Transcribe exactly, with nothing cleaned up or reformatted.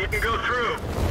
didn't go through.